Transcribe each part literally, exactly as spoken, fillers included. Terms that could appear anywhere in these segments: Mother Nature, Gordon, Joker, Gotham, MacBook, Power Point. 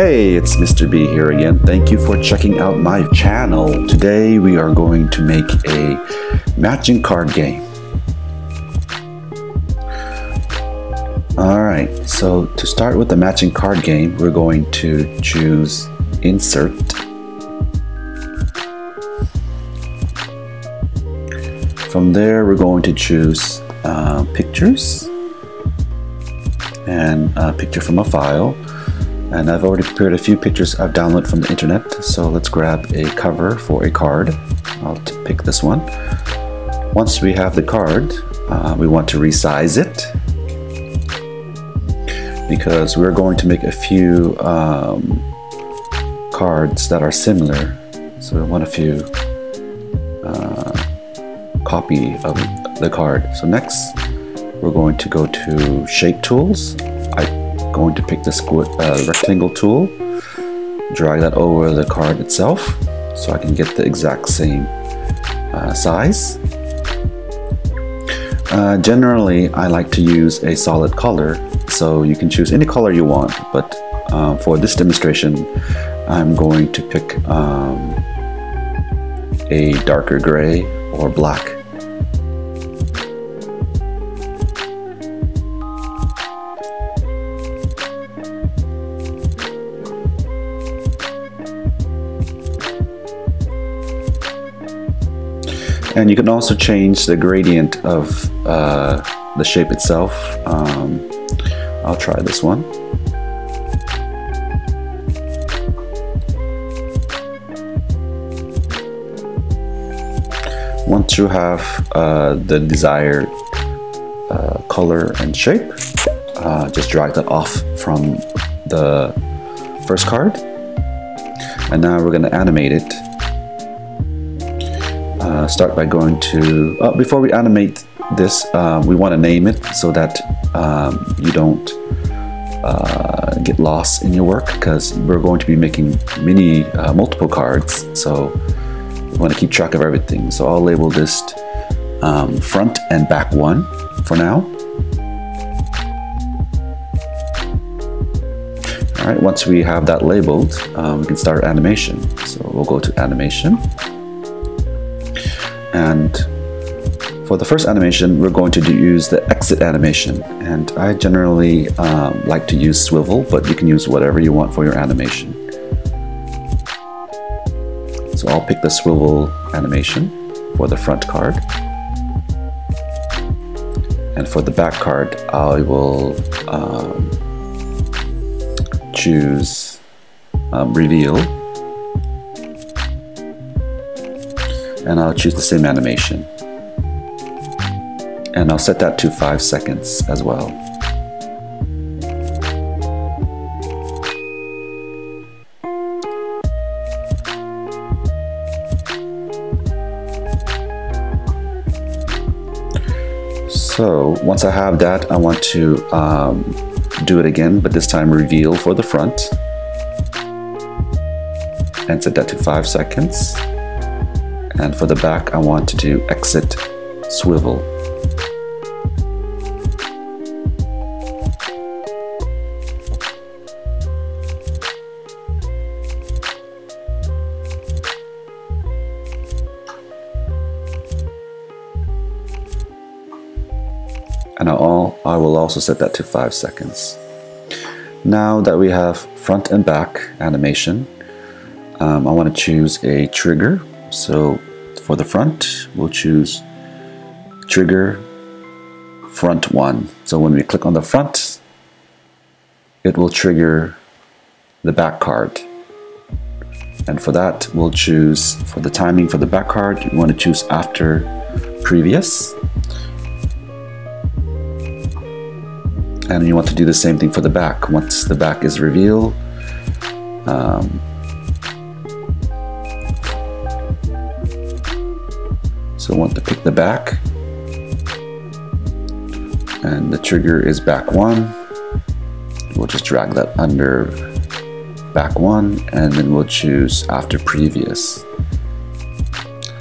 Hey, it's Mister B here again. Thank you for checking out my channel. Today we are going to make a matching card game. Alright, so to start with the matching card game, we're going to choose Insert. From there, we're going to choose uh, Pictures and a picture from a file. And I've already prepared a few pictures I've downloaded from the internet, so let's grab a cover for a card. I'll pick this one. Once we have the card, uh, we want to resize it because we're going to make a few um, cards that are similar. So we want a few uh, copy of the card. So next, we're going to go to Shape Tools. Going to pick the square, uh, rectangle tool, drag that over the card itself so I can get the exact same uh, size. Uh, generally, I like to use a solid color, so you can choose any color you want, but uh, for this demonstration, I'm going to pick um, a darker gray or black. And you can also change the gradient of uh, the shape itself. Um, I'll try this one. Once you have uh, the desired uh, color and shape, uh, just drag that off from the first card. And now we're going to animate it. Uh, start by going to, uh, before we animate this, uh, we want to name it so that um, you don't uh, get lost in your work, because we're going to be making many, uh, multiple cards, so we want to keep track of everything. So I'll label this um, front and back one for now. All right, once we have that labeled, uh, we can start animation. So we'll go to animation. And for the first animation, we're going to do, use the exit animation. And I generally um, like to use swivel, but you can use whatever you want for your animation. So I'll pick the swivel animation for the front card. And for the back card, I will um, choose um, reveal. And I'll choose the same animation. And I'll set that to five seconds as well. So once I have that, I want to um, do it again, but this time reveal for the front. And set that to five seconds. And for the back, I want to do exit swivel. And I'll, I will also set that to five seconds. Now that we have front and back animation, um, I want to choose a trigger. So for the front, we'll choose trigger front one. So when we click on the front, it will trigger the back card. And for that, we'll choose, for the timing for the back card, you want to choose after previous. And you want to do the same thing for the back. Once the back is revealed, um, so want to pick the back, and the trigger is back one. We'll just drag that under back one, and then we'll choose after previous.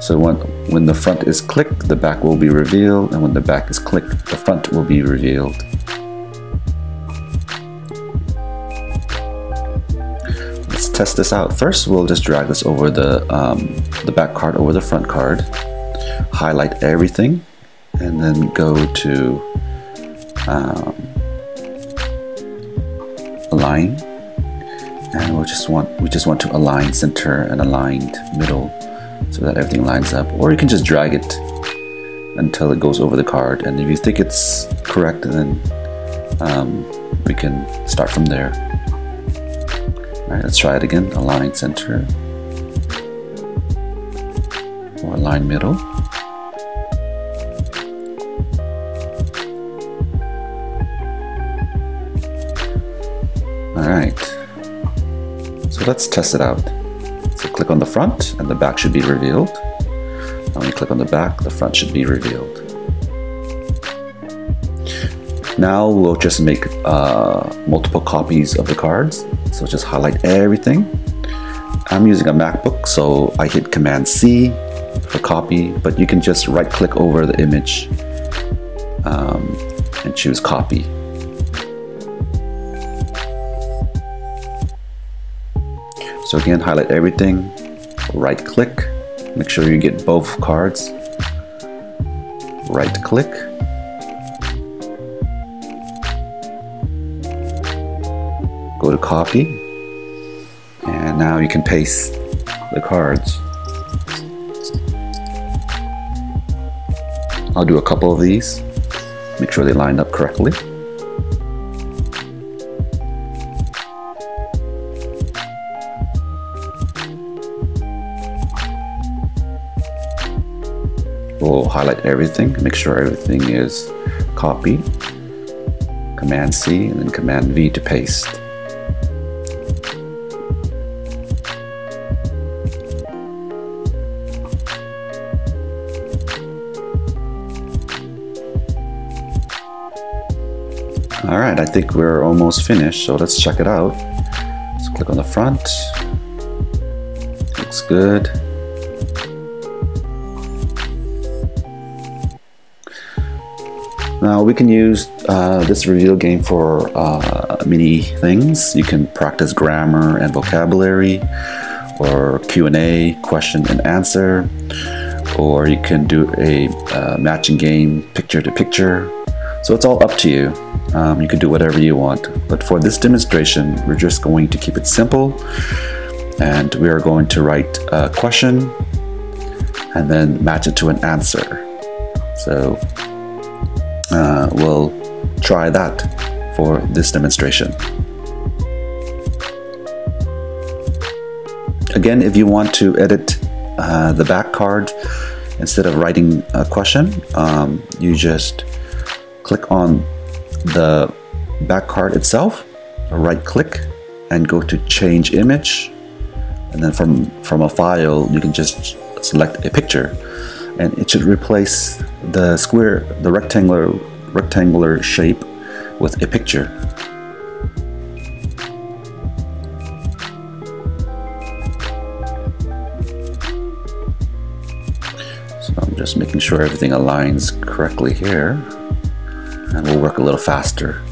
So when, when the front is clicked, the back will be revealed, and when the back is clicked, the front will be revealed. test this out. First, we'll just drag this over the, um, the back card over the front card, highlight everything, and then go to um, align, and we'll just want, we just want to align center and aligned middle so that everything lines up. Or you can just drag it until it goes over the card, and if you think it's correct, then um, we can start from there. All right, let's try it again. Align center or align middle. All right, so let's test it out. So click on the front and the back should be revealed. When you click on the back, the front should be revealed. Now we'll just make uh, multiple copies of the cards. So just highlight everything. I'm using a MacBook, so I hit Command C for copy, but you can just right click over the image um, and choose copy. So again, highlight everything, right click. Make sure you get both cards. Right click. Go to copy. And now you can paste the cards. I'll do a couple of these. Make sure they line up correctly. We'll highlight everything, make sure everything is copy, Command C, and then Command V to paste. All right, I think we're almost finished, so let's check it out. Let's click on the front. Looks good. Now we can use uh, this reveal game for uh, many things. You can practice grammar and vocabulary, or Q and A, question and answer, or you can do a uh, matching game, picture to picture. So it's all up to you. Um, you can do whatever you want. But for this demonstration, we're just going to keep it simple, and we are going to write a question and then match it to an answer. So. Uh, we'll try that for this demonstration. Again, if you want to edit uh, the back card, instead of writing a question, um, you just click on the back card itself, right click, and go to change image, and then from from a file you can just select a picture, and it should replace the square, the rectangular, rectangular shape with a picture. So I'm just making sure everything aligns correctly here, and we'll work a little faster.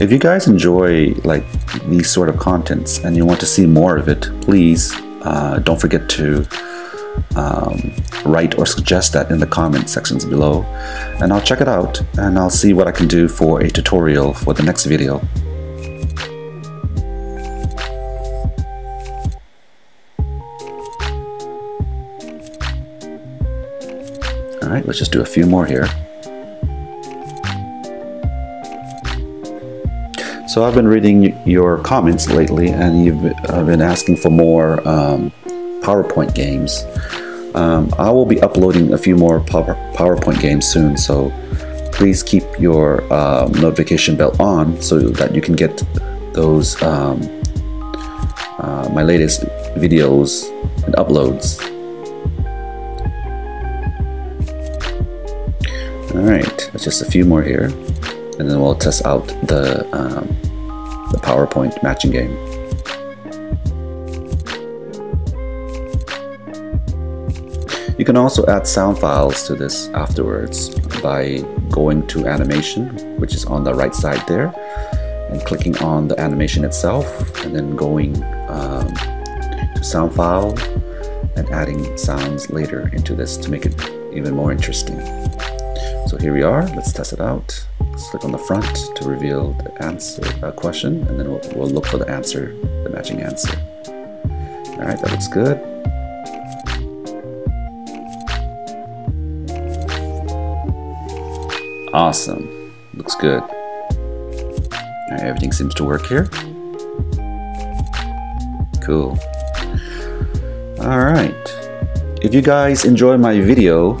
If you guys enjoy like these sort of contents and you want to see more of it, please uh, don't forget to um, write or suggest that in the comment sections below, and I'll check it out and I'll see what I can do for a tutorial for the next video. All right, let's just do a few more here. So I've been reading your comments lately, and you've been asking for more um, PowerPoint games. Um, I will be uploading a few more PowerPoint games soon, so please keep your uh, notification bell on so that you can get those um, uh, my latest videos and uploads. All right, that's just a few more here, and then we'll test out the, um, the PowerPoint matching game. You can also add sound files to this afterwards by going to animation, which is on the right side there, and clicking on the animation itself, and then going um, sound file and adding sounds later into this to make it even more interesting. So here we are, let's test it out. Let's click on the front to reveal the answer uh, question, and then we'll, we'll look for the answer, the matching answer. All right, that looks good. Awesome, looks good. All right, everything seems to work here. Cool. All right, if you guys enjoy my video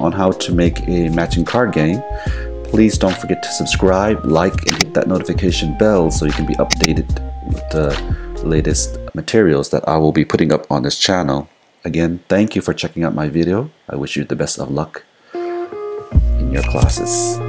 on how to make a matching card game, please don't forget to subscribe, like, and hit that notification bell so you can be updated with the latest materials that I will be putting up on this channel. Again, thank you for checking out my video. I wish you the best of luck in your classes.